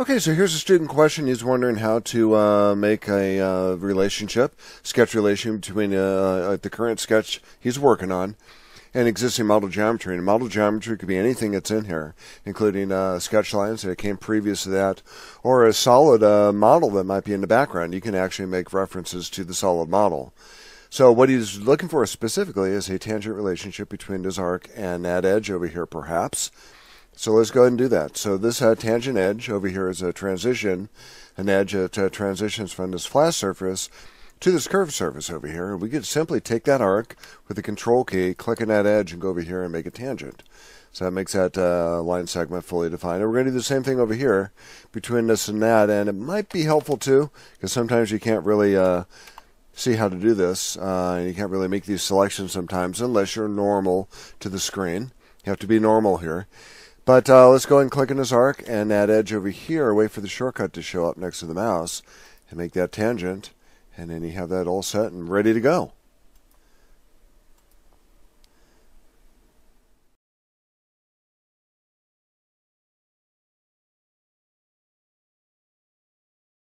Okay, so here's a student question. He's wondering how to make a sketch relation between the current sketch he's working on and existing model geometry. And model geometry could be anything that's in here, including sketch lines that came previous to that, or a solid model that might be in the background. You can actually make references to the solid model. So what he's looking for specifically is a tangent relationship between this arc and that edge over here, perhaps. So let's go ahead and do that. So this tangent edge over here is a transition, an edge that transitions from this flat surface to this curved surface over here. And we could simply take that arc with the control key, click on that edge, and go over here and make a tangent. So that makes that line segment fully defined. And we're going to do the same thing over here between this and that. And it might be helpful too, because sometimes you can't really see how to do this. And you can't really make these selections sometimes unless you're normal to the screen. You have to be normal here. But let's go ahead and click on this arc and that edge over here, wait for the shortcut to show up next to the mouse, and make that tangent, and then you have that all set and ready to go.